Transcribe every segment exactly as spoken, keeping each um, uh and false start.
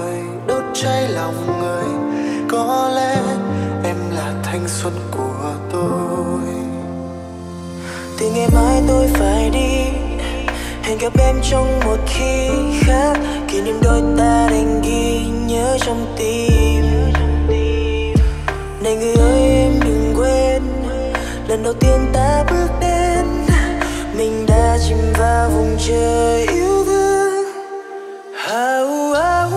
cười đốt cháy lòng người. Có lẽ em là thanh xuân của tôi. Từ ngày mai tôi phải đi, hẹn gặp em trong một khi khác. Kỷ niệm đôi ta đành ghi nhớ trong tim. Này người ơi em đừng quên, lần đầu tiên ta bước đến, mình đã chìm vào vùng trời yêu thương. Hào hào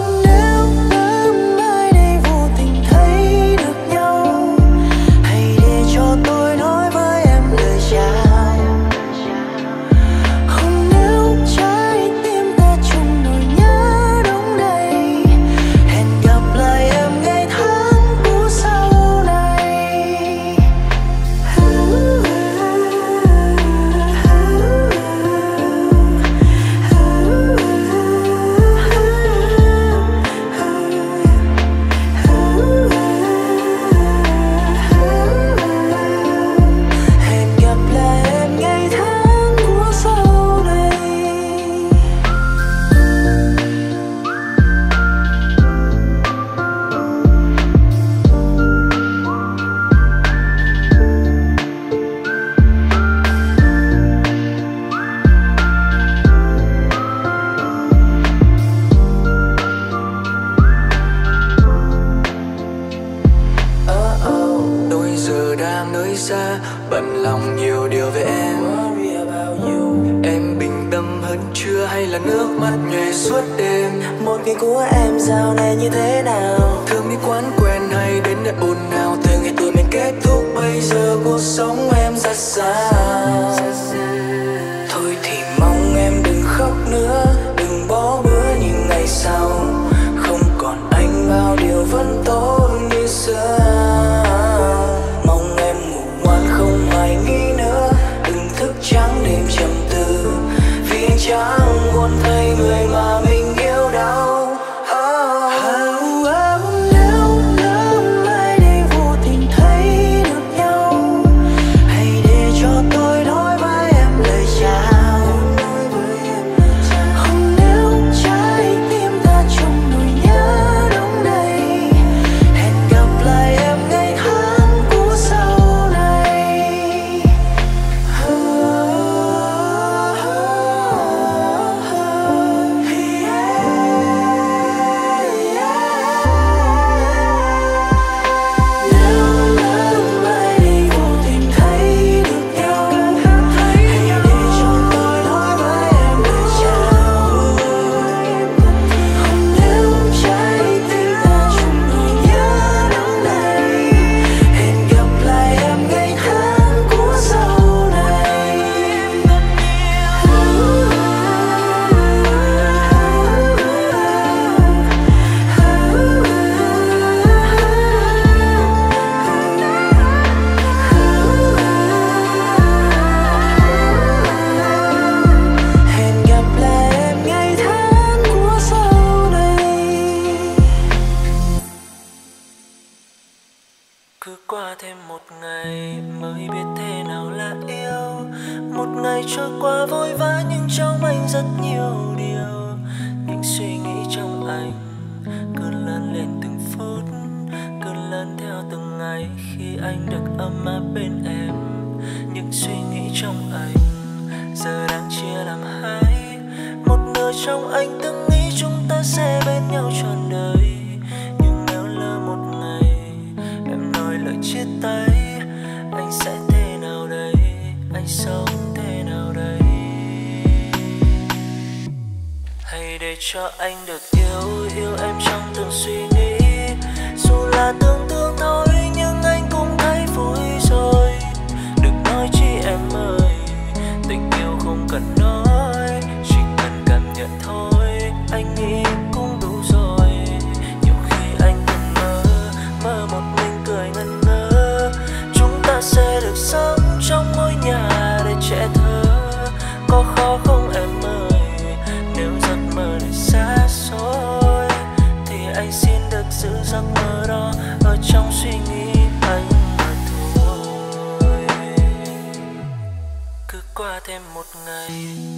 qua thêm một ngày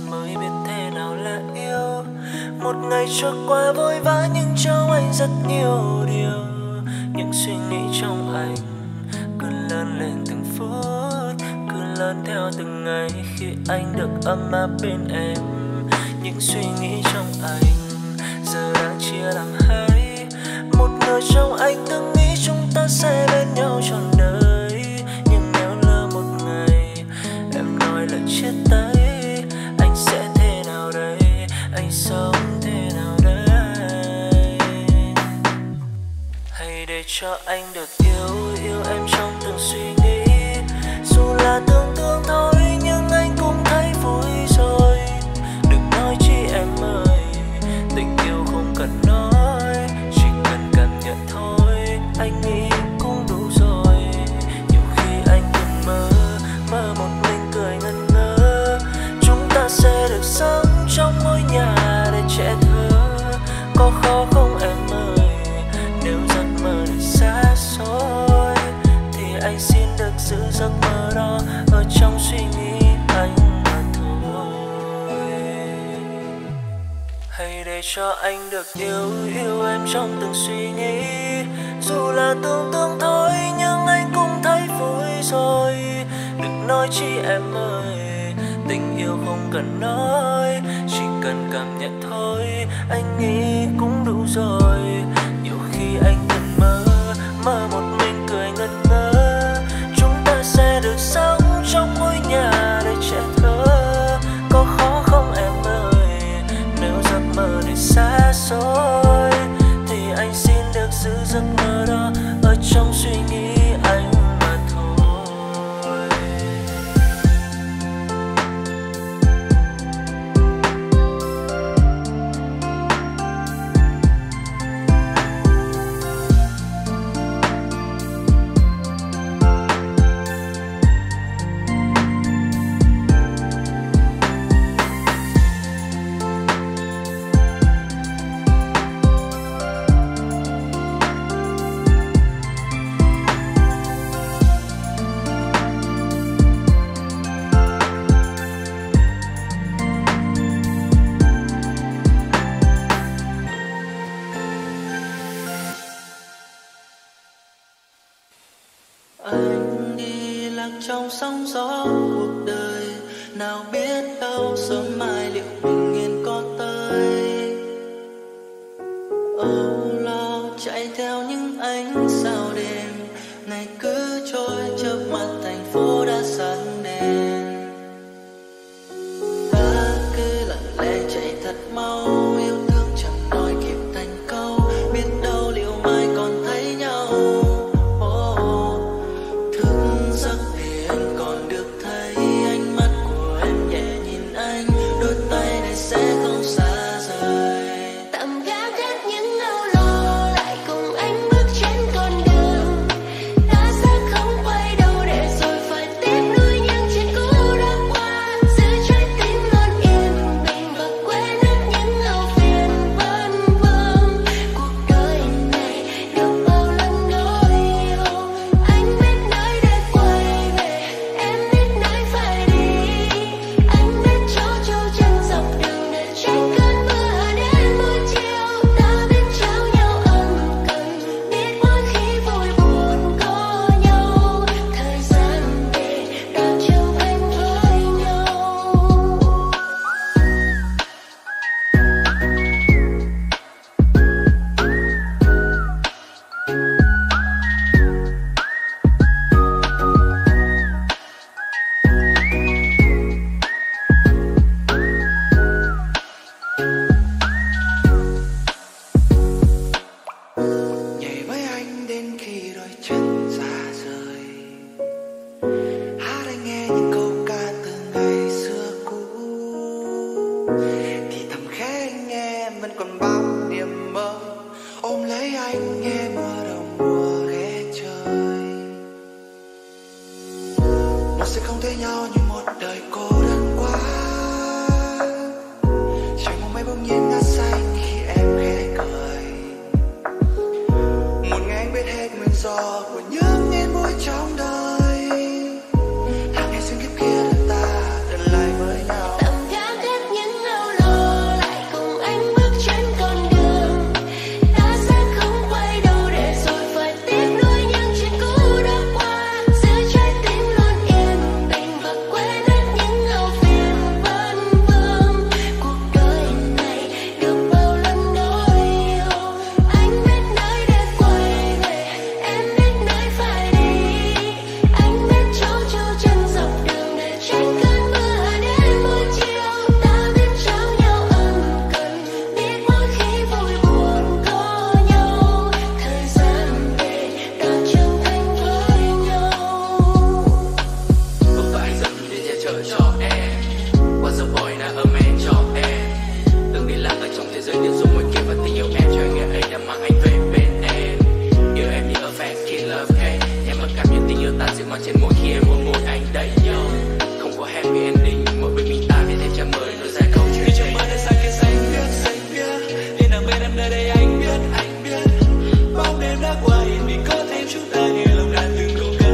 mới biết thế nào là yêu. Một ngày trôi qua vội vã nhưng trong anh rất nhiều điều. Những suy nghĩ trong anh cứ lớn lên từng phút, cứ lớn theo từng ngày khi anh được ấm áp bên em. Những suy nghĩ trong anh giờ đang chia làm hai. Một người trong anh từng nghĩ chúng ta sẽ bên nhau trọn đời, nhưng nếu lỡ một ngày em nói lời chia tay, anh sẽ thế nào đây? Anh sống thế nào đây? Hãy để cho anh được yêu, yêu em trong từng suy nghĩ. Dù là tương tương thôi nhưng anh cũng thấy vui rồi. Đừng nói chi em ơi, tình yêu không cần nói, chỉ cần cảm nhận thôi. Anh nghĩ cũng đủ rồi. Nhiều khi anh từng mơ, mơ một mình cười ngẩn ngơ. Chúng ta sẽ được sống trong ngôi nhà để trẻ thơ. Có khó không em ơi, nếu giấc mơ này xa xôi thì anh xin được giữ giấc mơ đó ở trong suy nghĩ anh mà thôi. Hãy để cho anh được yêu, yêu em trong từng suy nghĩ. Dù là tương tương thôi nhưng anh cũng thấy vui rồi. Đừng nói chi em ơi, tình yêu không cần nói, chỉ cần cảm nhận thôi. Anh nghĩ cũng đủ rồi. Nhiều khi anh từng mơ, mơ một mình cười ngẩn ngơ. Chúng ta sẽ được sống trong ngôi nhà để trẻ thơ. Có khó không em ơi, nếu giấc mơ này xa xôi thì anh xin được giữ giấc mơ đó ở trong suy nghĩ anh. Trong sóng gió cuộc đời, nào biết đâu sớm mai liệu bình yên có tới. Âu lo chạy theo những ánh sao đêm, ngày cứ trôi chớp mắt thành phố đã sáng đèn. Ta cứ lặng lẽ chạy thật mau, yêu thương chẳng nói kịp thành câu, biết đâu liệu mai còn thấy nhau. Thức giấc thì anh còn được thấy ánh mắt của em. chờ cho em. Was a boy not a man cho em. Từng đi lạc ở trong thế giới điên rồ ngoài kia, và tình yêu em cho anh ngày ấy đã mang anh về bên em. Yêu em như a fan khi love em, em mặc cảm những tình yêu ta dịu mòn trên môi khi em mỗi môi anh đầy nhau. Không có happy ending, mỗi bên mình ta vì thêm trăm mới nối dài câu chuyện. Khi trong mắt đã sang kia xanh biếc, xanh biếc. Nên đang bên em nơi đây anh biết, anh biết. Bao đêm đã qua yên bình có thêm chúng ta nghe lòng đàn từng câu ca.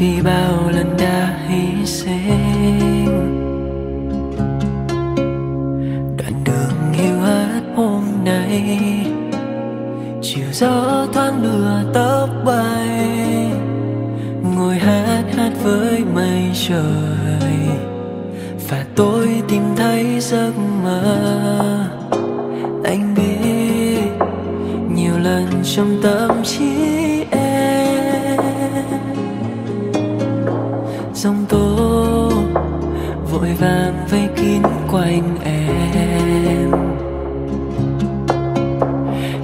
vì bao lần đã hy sinh. Đoạn đường hiu hắt hôm nay, chiều gió thoáng đưa tóc bay, ngồi hát hát với mây trời, và tôi tìm thấy giấc mơ. Anh biết nhiều lần trong tâm trí em giông tố vội vàng vây kín quanh em.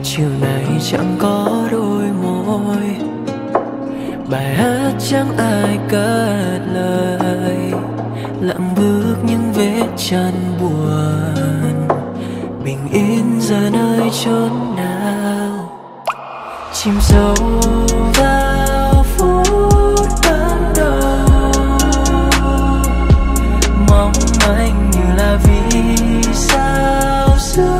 Chiều này chẳng có đôi môi, bài hát chẳng ai cất lời, lặng bước những vết chân buồn, bình yên giờ nơi chốn nào. Chìm sâu vào phút ban đầu, mong anh như là vì sao xưa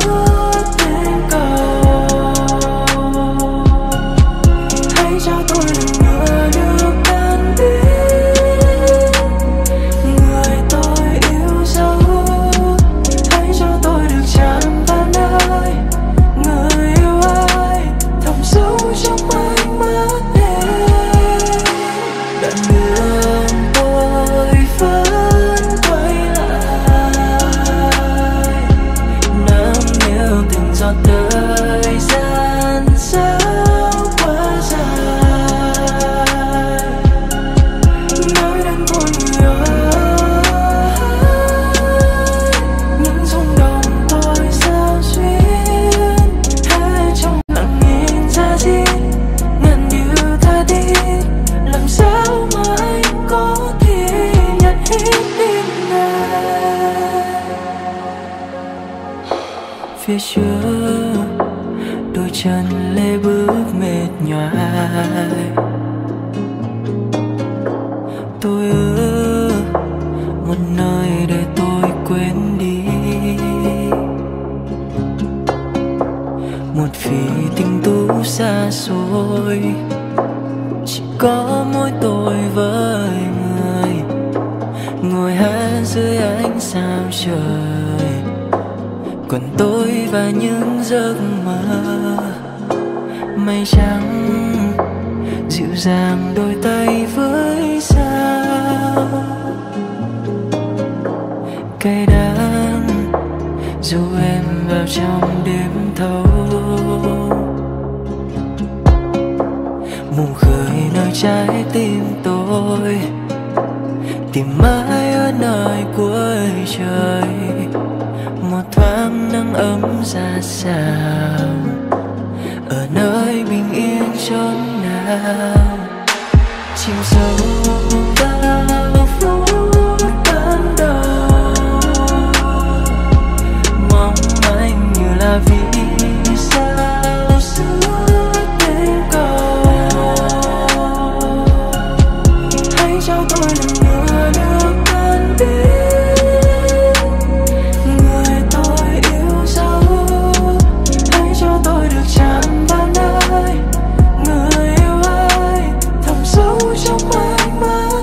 trong mãi mãi.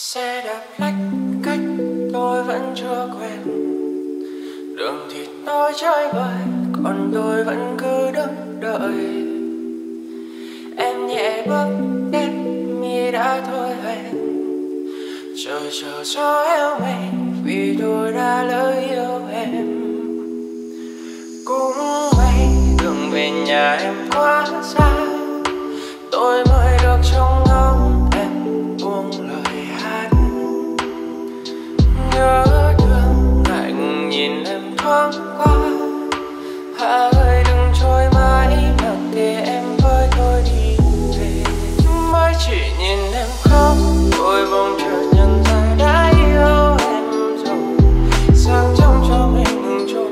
Xe đạp lách cách tôi vẫn chưa quen, đường thì tôi chơi bời, còn tôi vẫn cứ đứng đợi. Em nhẹ bước đến mi đã thôi hẹn, chờ chờ gió eo em vì tôi đã lỡ yêu em. Cũng may đường về nhà em quá xa, tôi mới được trông ngóng em buông lời hát. Nhớ thương lạnh nhìn em thoáng qua, hà ơi đừng trôi mãi nặng để em với tôi đi về. Mới chỉ nhìn em khóc, tôi bỗng chợt nhận ra đã yêu em rồi. Sáng trong cho mình ngừng trôi,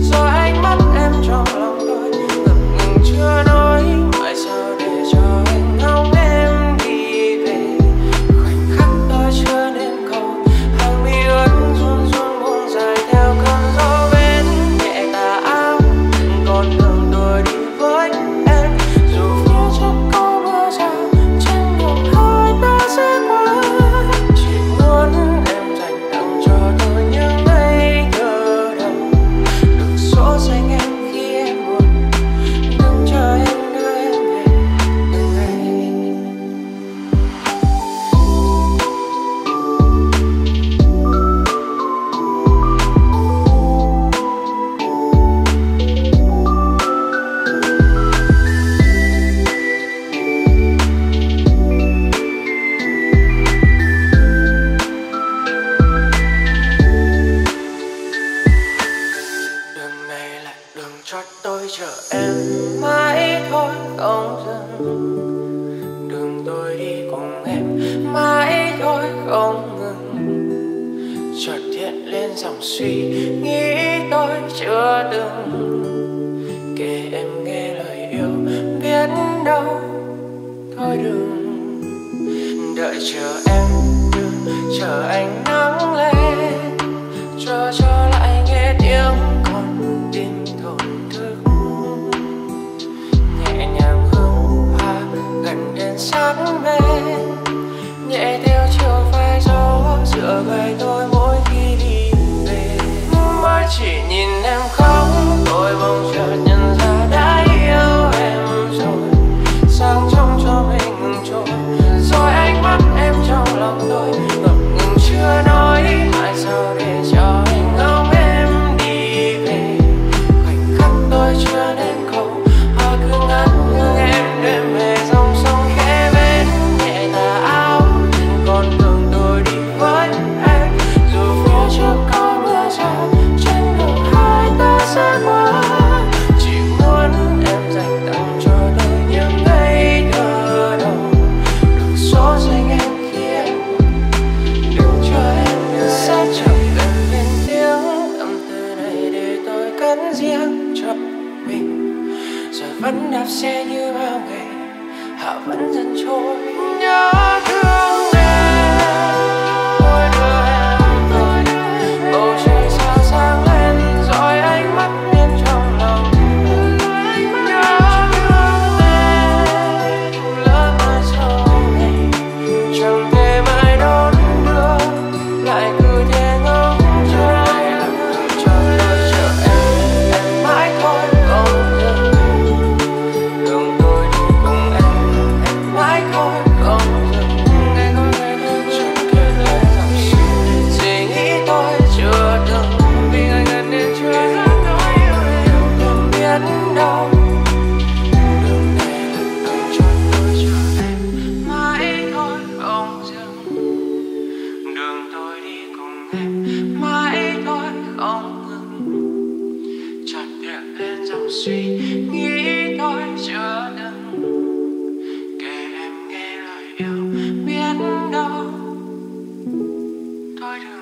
do ánh mắt em trong lòng tôi ngập ngừng chưa nói. Mãi sao để cho anh ngóng em đi về, khoảnh khắc tôi chưa nên cầu, hàng mi ướt run run buồn dài theo cơn gió bên nhẹ tà áo. Còn đường tôi đi với em, dù phía trước có mưa rào, trên đường thôi ta sẽ qua. Chỉ muốn em dành tặng cho tôi những ngày thơ đầu, được sổ xanh em khi em buồn, đừng chờ em đưa em về từng ngày. Đường này là đường trót, tôi chờ em mãi thôi không dừng. Đường tôi đi cùng em mãi thôi không ngừng. Chợt hiện lên dòng suy nghĩ tôi chưa từng kể em nghe lời yêu, biết đâu thôi đừng đợi chờ em, đừng chờ ánh nắng lên, chờ cho lại nghe tiếng con tim thổn thức. Nhẹ nhàng hương hoa gần đến sát bên, nhẹ theo chiều phai gió giữa vai tôi mỗi khi đi về. Mới chỉ nhìn em khóc, tôi bỗng chợt nhận ra đã yêu em rồi. Sáng trong cho mình ngừng trôi, rồi ánh mắt em trong lòng tôi ngập ngừng chưa nói. Mãi sao để cho anh ngóng em đi về, khoảnh khắc tôi chưa nên cầu, họ cứ ngắt ngưng em đêm về. Dòng sông khẽ bên nhẹ tà áo, còn đường tôi đi với em, dù phía trước có mưa rào, trên đường hai ta sẽ qua. Chỉ muốn em dành tặng cho tôi những ngày thơ đầu, được số danh em khi em buồn, đừng chờ em đưa sẽ chẳng cần lên tiếng. Âm từ này để tôi cất riêng cho mình, giờ vẫn đạp xe như bao ngày, hạ vẫn dần trôi. Nhớ thương em, tôi đưa em tới bầu trời sao sáng lên, dõi ánh mắt em trong lòng. Nhớ thương em, lỡ mai sau này chẳng thể mai đón đưa, lại cứ thế ngóng chờ. Cho tôi chờ em, em mãi thôi không dừng. Đường tôi đi cùng em, em mãi thôi không dừng. Chẳng kể lời dòng suy suy nghĩ tôi chưa từng, vì ngày gần đến chưa dám nói yêu em. Từng biết đâu đường này là đường chót, tôi chờ em mãi thôi không dừng. Đường tôi đi cùng em mãi thôi không ngừng. Chợt hiện lên dòng suy nghĩ tôi chưa từng kể em nghe lời yêu, biết đâu thôi đừng.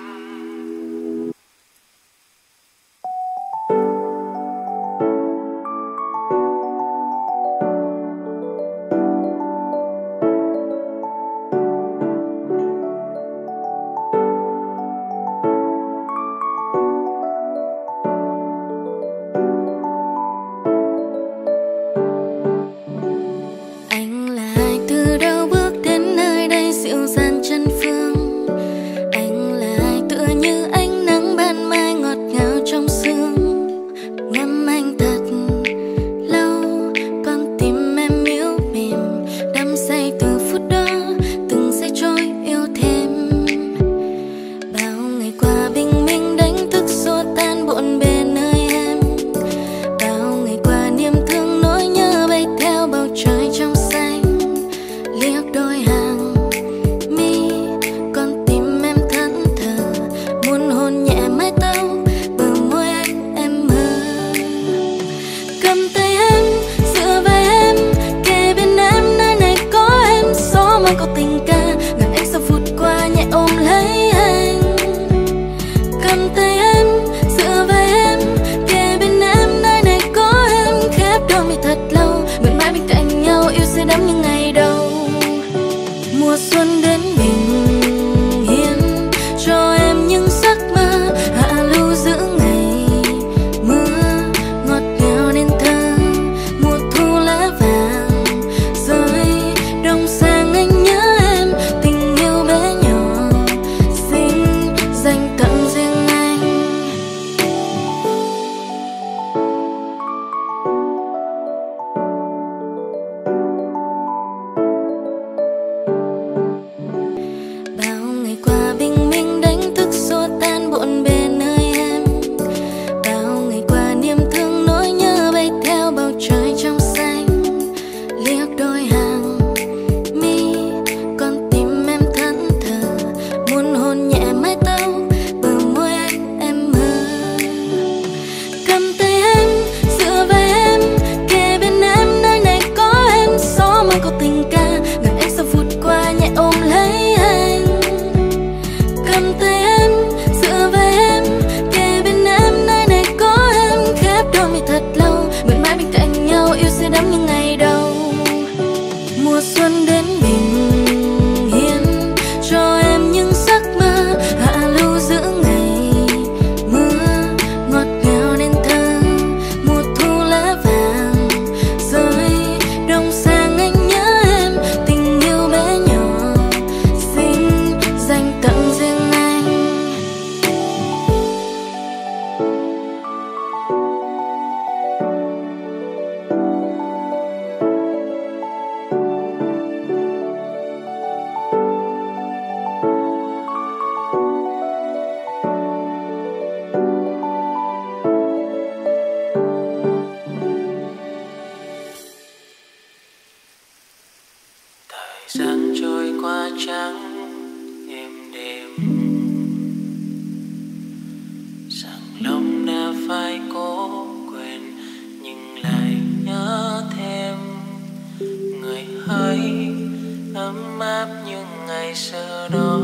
ấm áp những ngày xưa đó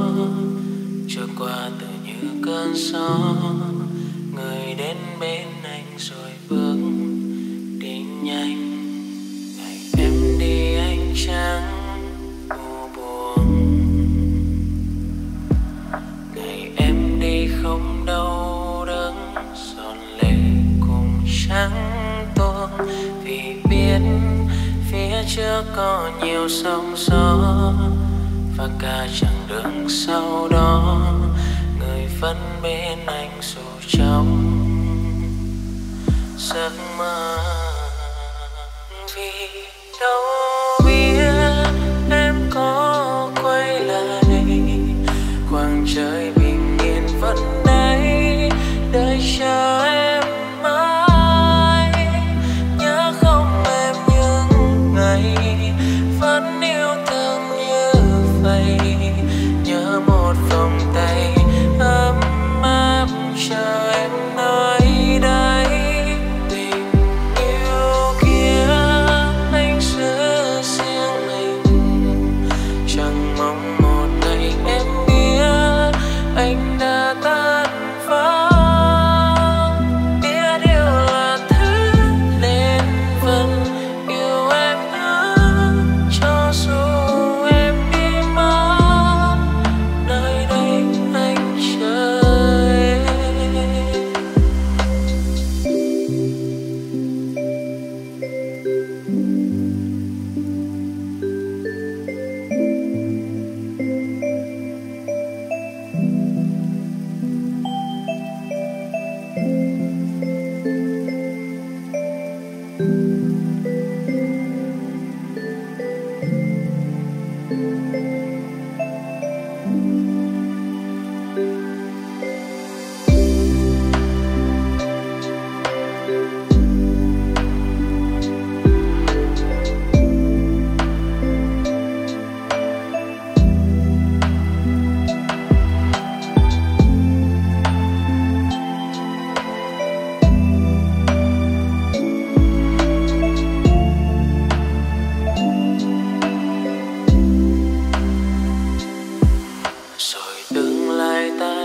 trôi qua tự như cơn gió. Người đến bên anh rồi bước đi nhanh. Ngày em đi anh chẳng u buồn. Ngày em đi không đau đớn giọt lệ cùng trắng tuôn, vì biết phía trước có nhiều sóng gió và cả chặng đường sau đó. Người vẫn bên anh dù trong giấc mơ, vì đâu biết em có quay lại. Khoảng trời bình yên vẫn đây đợi chờ em mãi. Nhớ không em những ngày vẫn yêu thương như vậy. Nhớ một vòng tay ấm áp chờ em nơi đây. Tình yêu kia anh giữ riêng mình, chẳng mong một ngày em biết anh đã tan vỡ. Biết yêu là thứ nên vẫn yêu em nữa, cho dù em đi mất nơi đây anh chờ em.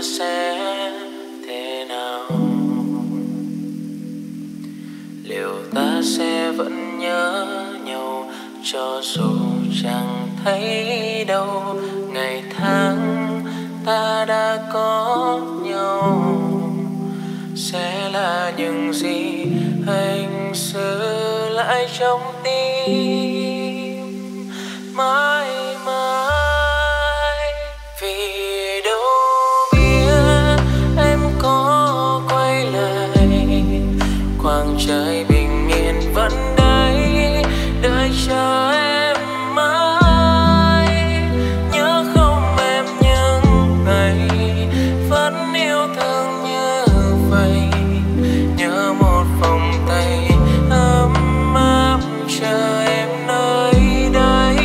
Sẽ thế nào? Liệu ta sẽ vẫn nhớ nhau cho dù chẳng thấy đâu? Ngày tháng ta đã có nhau sẽ là những gì anh giữ lại trong tim mãi mãi. Trời bình yên vẫn đây đợi chờ em mãi. Nhớ không em những ngày vẫn yêu thương như vậy. Nhớ một vòng tay ấm áp chờ em nơi đây.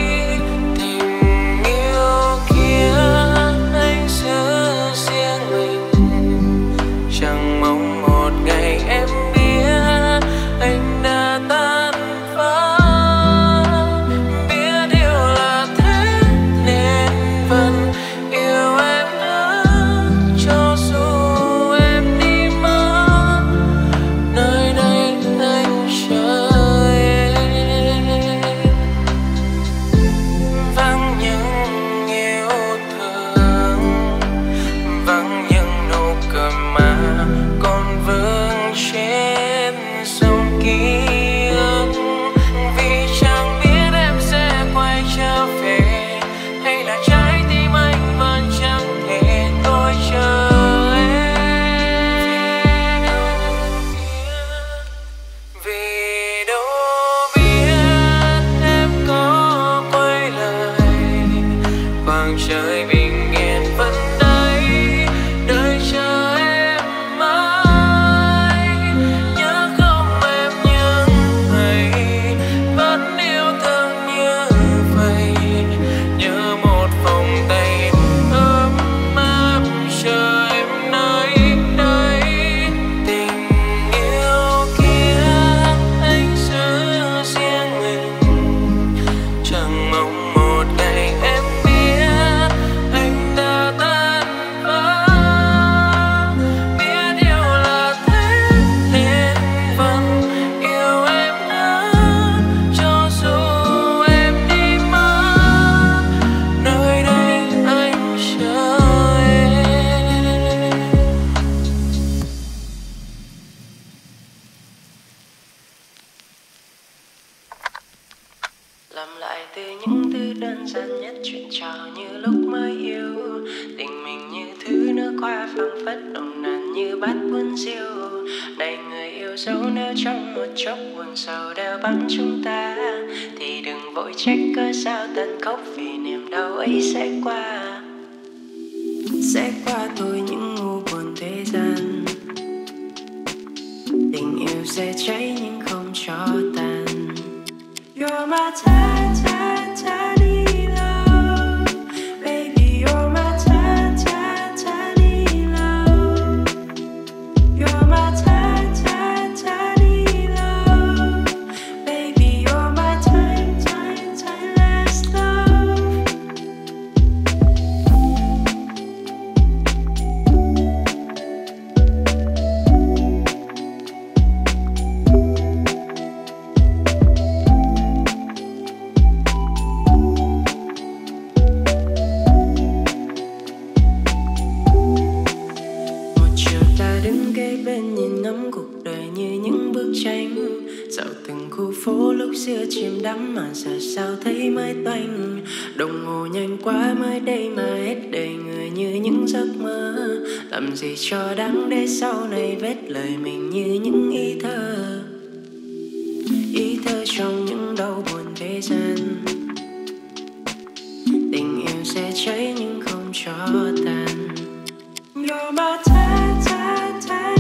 từ những thứ đơn giản nhất, chuyện trò như lúc mới yêu. Tình mình như thứ nước qua phăng phất, nồng nàn như bát buôn diêu. Này người yêu dấu, nếu trong một chốc buồn sầu đeo bám chúng ta, thì đừng vội trách cớ sao tàn khốc, vì niềm đau ấy sẽ qua. Sẽ qua thôi những ngu buồn thế gian, tình yêu sẽ cháy nhưng không cho tàn. You're my ta ta ta làm gì cho đáng để sau này vết lời mình như những ý thơ, ý thơ trong những đau buồn thế gian. Tình yêu sẽ cháy nhưng không cho tàn. You're my ta ta ta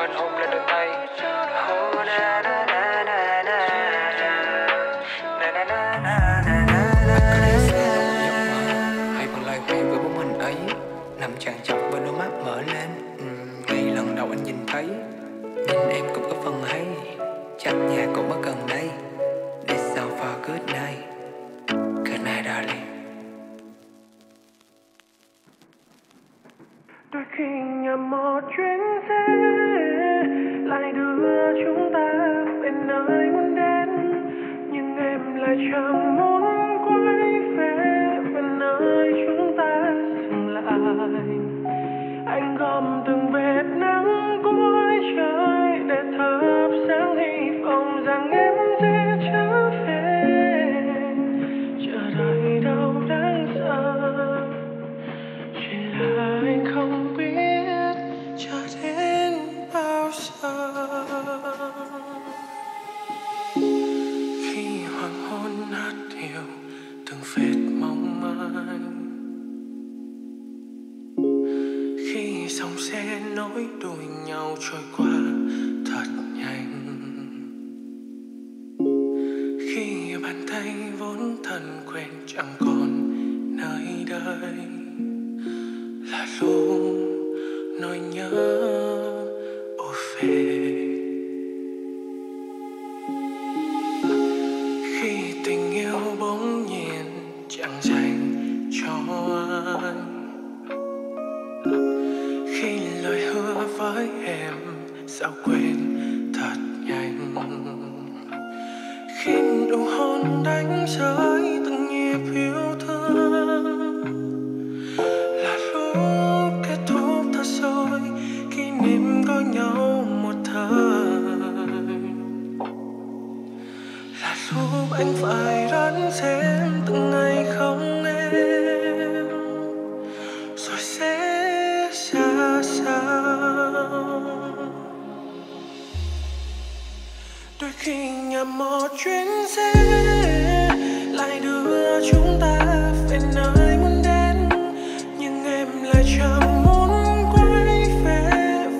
con ôm lên đôi tay. Oh na na na na na na na na na na na. Hãy còn lại quay với bóng hình ấy nằm chằn chọc bên đôi mắt mở lên. Ngày lần đầu anh nhìn thấy nên em cũng có phần hay. Chắc nhà cậu mất gần đây. Let's go for good night. Good night darling. Đôi khi nhầm một chuyến xe lại đưa chúng ta về nơi muốn đến, nhưng em lại chẳng muốn quay về về nơi chúng ta dừng lại. Anh gom từng vệt nắng cuối trời để thắp sáng hy vọng rằng em sẽ trở về. Chờ đợi đâu đáng sợ, chỉ là anh không biết chờ đến bao giờ. Khi hoàng hôn hát điều từng vệt mong manh, khi dòng xe nối đuôi nhau trôi qua thật nhanh, khi bàn tay vốn thân quen chẳng còn nơi đây, là lúc nỗi nhớ ùa về. Khi tình yêu bỗng nhiên chẳng dành cho anh, khi lời hứa với em sao quên thật nhanh, khi nụ hôn đánh rơi từng nhịp yêu thương, là lúc kết thúc thật rồi kỷ niệm có nhau một thời, là lúc anh phải đón xem từng ngày không em rồi sẽ xa sao. Đôi khi nhầm một chuyến xe lại đưa chúng ta về nơi muốn đến, nhưng em lại chẳng muốn quay về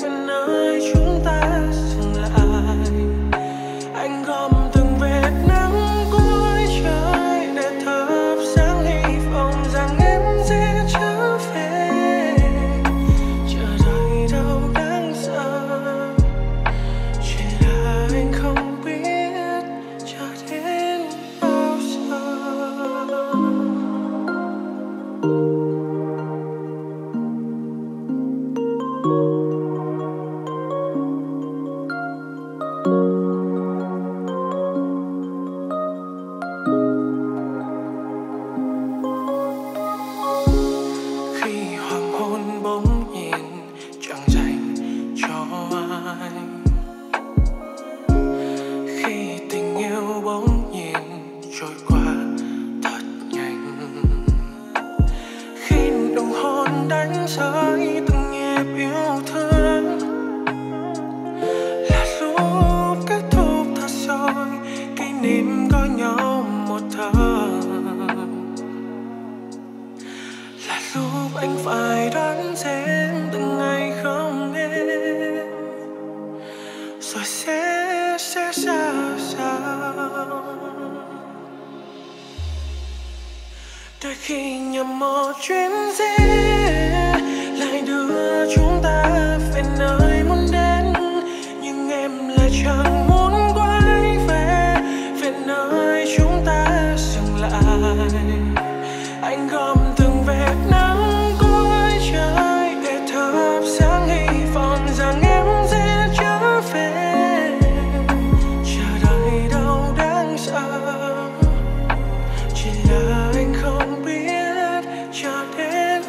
về nơi chúng ta dừng lại. Anh gom từng vệt nắng cuối trời để thắp sáng hy vọng rằng em sẽ trở về. Đôi khi nhầm một chuyến xe lại đưa chúng ta về nơi muốn đến, nhưng em lại chẳng muốn quay về về nơi chúng ta dừng lại. Anh gom từng vệt nắng cuối trời để thắp sáng hy vọng rằng em sẽ trở về. Chờ đợi đâu đáng sợ, chỉ là anh không biết cho đến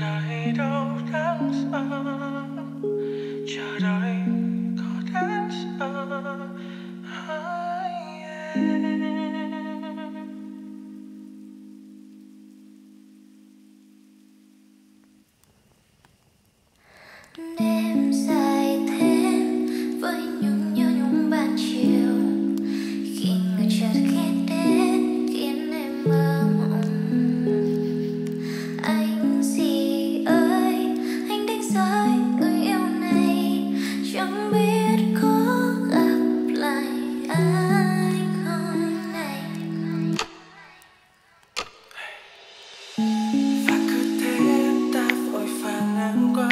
đời đâu đáng sợ, chờ đợi có đáng sợ hỡi em. Đêm dài thêm với những nhớ nhung ban chiều, khi người chợt khẽ đến khiến em mơ mộng. Anh gì ơi, anh đánh rơi người yêu này, chẳng biết có gặp lại anh hôm nay. Và cứ thế ta vội vàng ngang qua.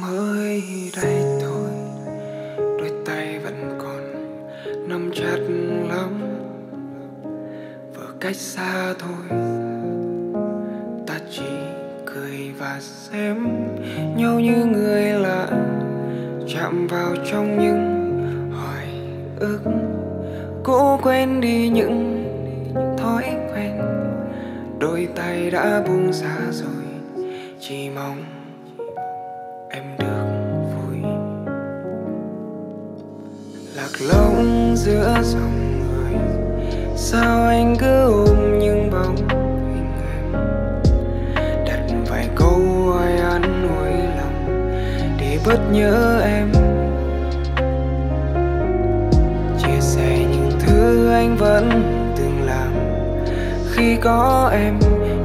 Mới đây thôi, đôi tay vẫn còn nắm chặt lắm. Vừa cách xa thôi, ta chỉ cười và xem nhau như người lạ, chạm vào trong những hồi ức cũ, quên đi những thói quen. Đôi tay đã buông ra rồi, chỉ mong em được vui. Lạc lõng giữa dòng người, sao anh cứ ôm những bóng hình em, đặt vài câu ai an ủi lòng để bớt nhớ em. Chia sẻ những thứ anh vẫn từng làm khi có em,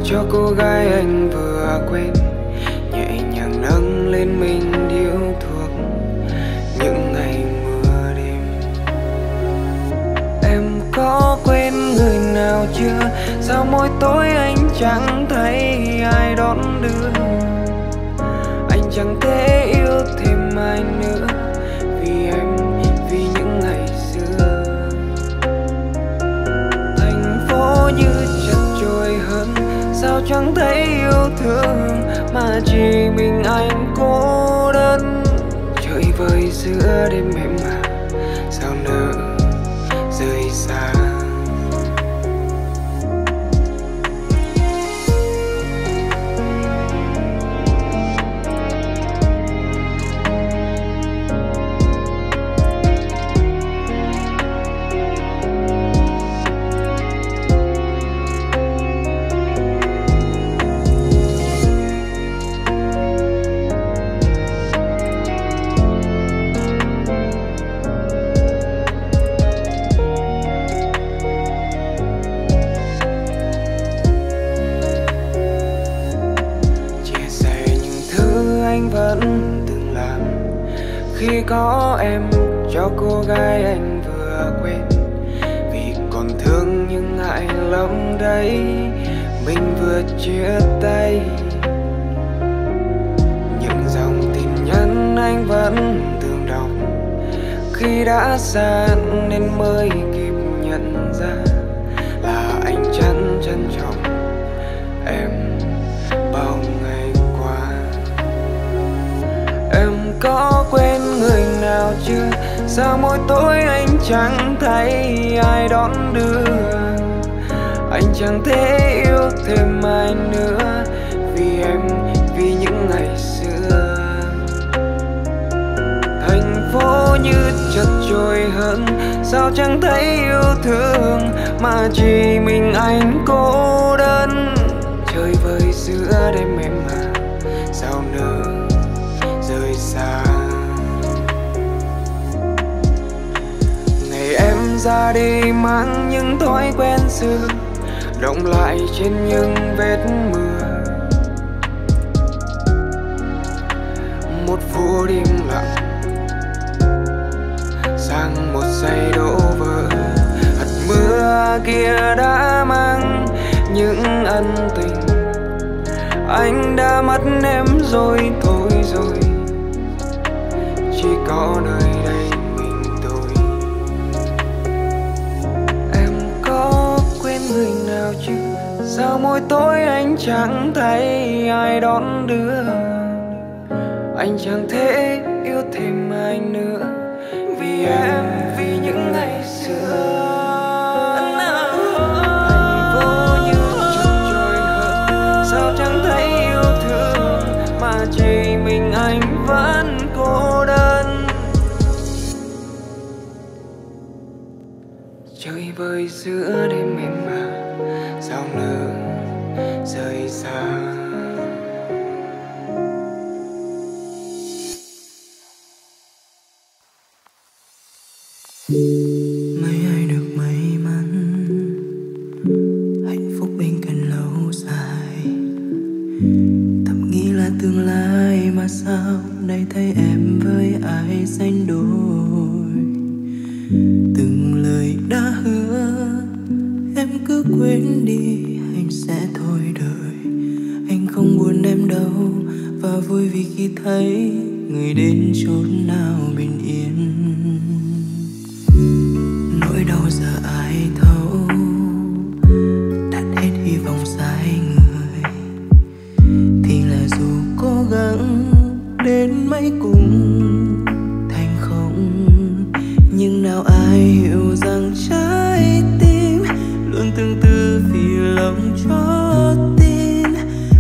cho cô gái anh vừa quên, nâng lên mình điếu thuốc những ngày mưa đêm. Em có quên người nào chưa? Sao mỗi tối anh chẳng thấy ai đón đưa, anh chẳng thể yêu thêm ai nữa vì em, vì những ngày xưa. Thành phố như chật chội hơn, sao chẳng thấy yêu thương mà chỉ mình anh cô đơn chơi vơi. giữa đêm mềm mà sao nỡ rời xa. Khi có em cho cô gái anh vừa quên, vì còn thương nhưng ngại lắm đấy, mình vừa chia tay. Những dòng tin nhắn anh vẫn thường đọc, khi đã xa nên mới kịp nhận ra là anh chẳng trân trọng em bao ngày qua. Em có quên người nào chưa? Sao mỗi tối anh chẳng thấy ai đón đưa, anh chẳng thể yêu thêm ai nữa vì em, vì những ngày xưa. Thành phố như chật trội hơn, sao chẳng thấy yêu thương mà chỉ mình anh cô đơn, chơi vơi giữa đêm mềm mà sao nỡ rời xa. Ngày em ra đi mang những thói quen xưa, đọng lại trên những vết mưa. Một phút im lặng sang một giây đổ vỡ, hạt mưa kia đã mang những ân tình. Anh đã mất em rồi, thôi rồi, chỉ có nơi đây mình tôi. Em có quên người nào chứ? Sao mỗi tối anh chẳng thấy ai đón đưa, anh chẳng thể yêu thêm ai nữa vì em, vì những ngày xưa. Anh vô như chật trội hơn, sao chẳng thấy yêu thương mà chỉ mình anh vẫn cô đơn, chơi vơi giữa đêm mềm mà sao nỡ rời xa. Mấy ai được may mắn hạnh phúc bên cạnh lâu dài, thầm nghĩ là tương lai mà sao nay thấy em với ai sánh đôi. Từng lời đã hứa em cứ quên đi, anh sẽ thôi đời, anh không buồn em đâu, và vui vì khi thấy người đến chốn nào bình yên. Nỗi đau giờ ai thấu, đặt hết hy vọng sai người, thì là dù cố gắng đến mấy cùng thành không, nhưng nào ai hiểu rằng trái tim luôn tương tư vì lòng cho tin.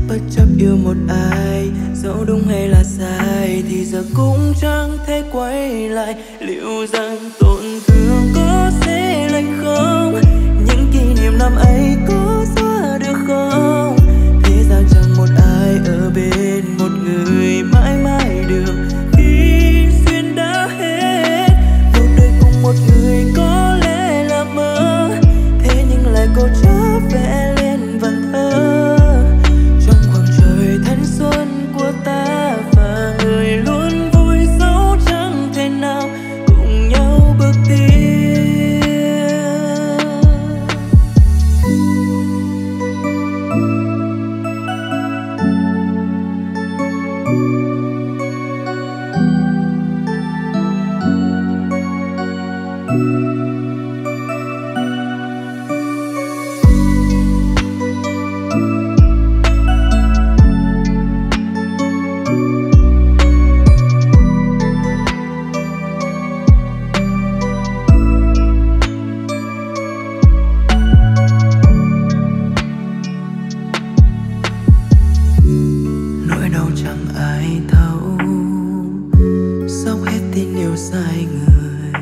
Bất chấp yêu một ai dẫu đúng hay là sai thì giờ cũng chẳng thể quay lại. Liệu rằng tổn thương có sẽ lành không? Những kỷ niệm năm ấy có xóa được không? Thế gian chẳng một ai ở bên một người mãi mãi được khi duyên đã hết. Cuộc đời cùng một người có lẽ là mơ, thế nhưng lại cô chớ vẽ lên vần thơ trong khoảng trời thanh xuân của ta. Và người luôn vui dẫu chẳng thể nào cùng nhau bước sai người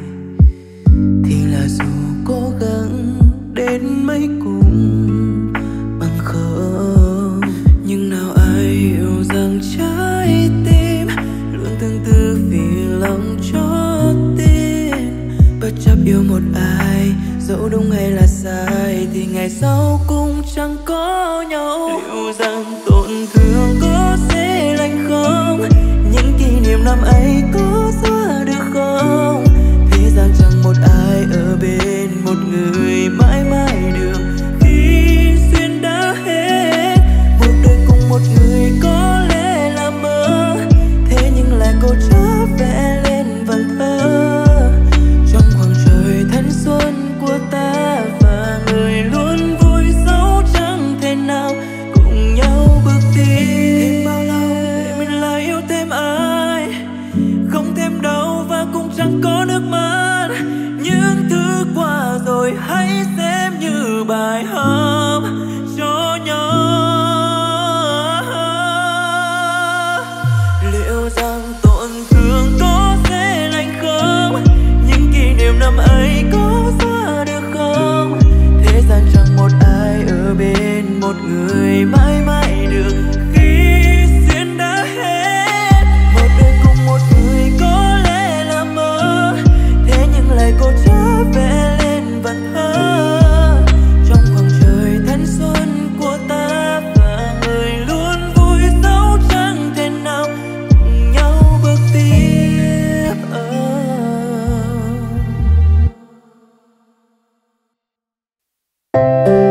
thì là dù cố gắng đến mấy cùng bằng không, nhưng nào ai hiểu rằng trái tim luôn tương tư vì lòng cho tin. Bất chấp yêu một ai dẫu đúng hay là sai thì ngày sau cũng chẳng có nhau. Liệu rằng tổn thương có dễ lành không, những kỷ niệm năm ấy có xóa được không? Thế gian chẳng một ai ở bên một người mãi mãi được khi duyên đã hết. Một đời cùng một người có lẽ là mơ, thế nhưng lại cô chớp vẽ lên vần thơ trong khoảng trời thanh xuân của ta, và người luôn vui dẫu chẳng thể nào cùng nhau bước đi. Thêm bao lâu để mình lại yêu thêm ai, không thêm đau và cũng chẳng có nước mắt. Những thứ qua rồi hãy xem như bài hát cho nhau. Liệu rằng tổn thương có dễ lành không, những kỷ niệm năm ấy có bên một người mãi mãi được khi duyên đã hết. Một đời cùng một người có lẽ là mơ, thế nhưng lại cô trở về lên vần thơ trong khoảng trời thanh xuân của ta, và người luôn vui dẫu chẳng thể nào cùng nhau bước tiếp. Oh.